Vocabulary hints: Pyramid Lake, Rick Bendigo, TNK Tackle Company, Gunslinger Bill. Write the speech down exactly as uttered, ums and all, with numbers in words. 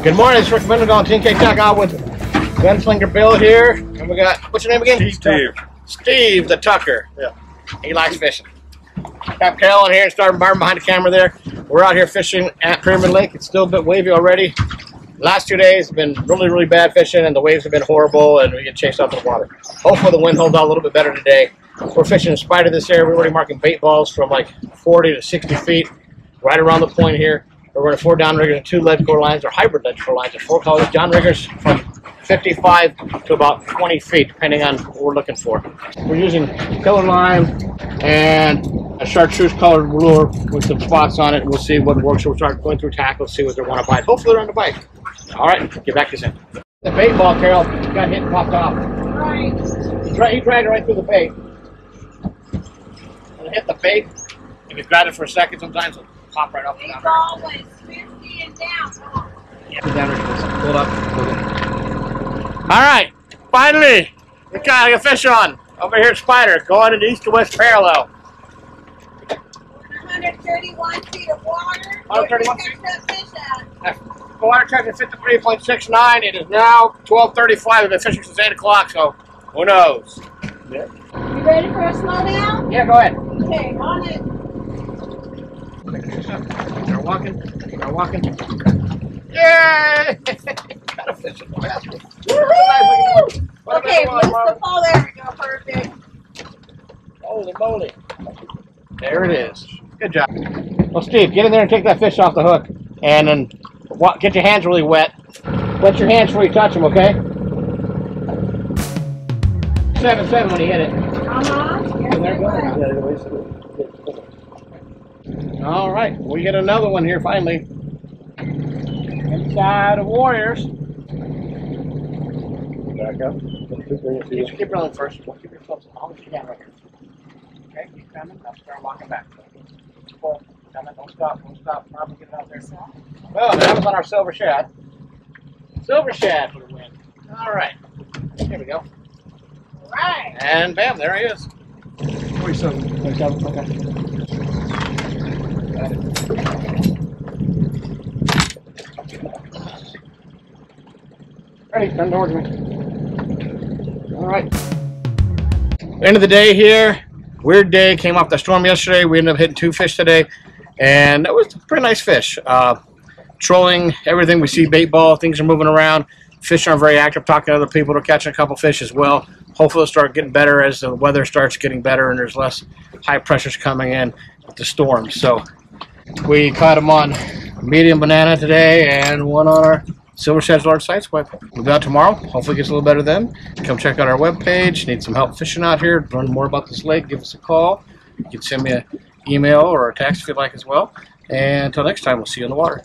Good morning, it's Rick Bendigo, T N K Tackle with Gunslinger Bill here. And we got, what's your name again? Steve. Steve, Steve the Tucker. Yeah. He likes fishing. Got Cal in here and starting burn behind the camera there. We're out here fishing at Pyramid Lake. It's still a bit wavy already. Last two days have been really, really bad fishing, and the waves have been horrible, and we get chased out of the water. Hopefully the wind holds out a little bit better today. We're fishing in spite of this area. We're already marking bait balls from like forty to sixty feet, right around the point here. We're running four down riggers and two lead core lines, or hybrid lead core lines, or four colors down riggers from fifty-five to about twenty feet, depending on what we're looking for. We're using pillar line and a chartreuse colored lure with some spots on it. We'll see what works. We'll start going through tackles, see what they want to bite. Hopefully they're on the bite. All right, get back to this end. The bait ball, Carol, got hit and popped off. Right. He dragged it right through the bait. And it hit the bait. If you grab it for a second, sometimes it'll pop right off the bait ball was fifty and down. Yeah, down right. Pull it up, pull it. All right, finally, we got a fish on. Over here, spider, going in the east to west parallel. one hundred thirty-one feet of water. one hundred thirty-one feet? The water temperature is fifty-three point six nine. It is now twelve thirty-five. We've been fishing since eight o'clock, so who knows? Yeah. You ready for a slow down? Yeah, go ahead. Okay, on it. They're walking. They're walking. Yay! Got a fish in the basket. Woohoo! Okay, what's the fall? There we go. Perfect. Holy moly. There it is. Good job. Well, Steve, get in there and take that fish off the hook, and then walk, get your hands really wet. Wet your hands before you touch them, okay? Seven, seven when you hit it. Uh-huh. Yeah, all right, we get another one here finally. Inside of Warriors. Back up. Just keep rolling first. We'll keep your flips as long as you can right here. Okay, keep coming. Now start walking back. Pull. Come on, don't stop, don't stop. Mom, get it out there. Well, that was on our silver shad. Silver shad for the win. All right. Here we go. All right. And bam, there he is. forty-seven. forty-seven, okay. Got it. Ready, turn towards me. All right. End of the day here. Weird day, came off the storm yesterday. We ended up hitting two fish today, and that was a pretty nice fish. Uh, trolling everything we see, bait ball, things are moving around. Fish aren't very active, talking to other people. They're catching a couple fish as well. Hopefully it'll start getting better as the weather starts getting better and there's less high pressures coming in with the storm. So we caught them on medium banana today and one on our silver shad large size swipe. We'll be out tomorrow. Hopefully it gets a little better then. Come check out our webpage. Need some help fishing out here. Learn more about this lake. Give us a call. You can send me an email or a text if you'd like as well. And until next time, we'll see you on the water.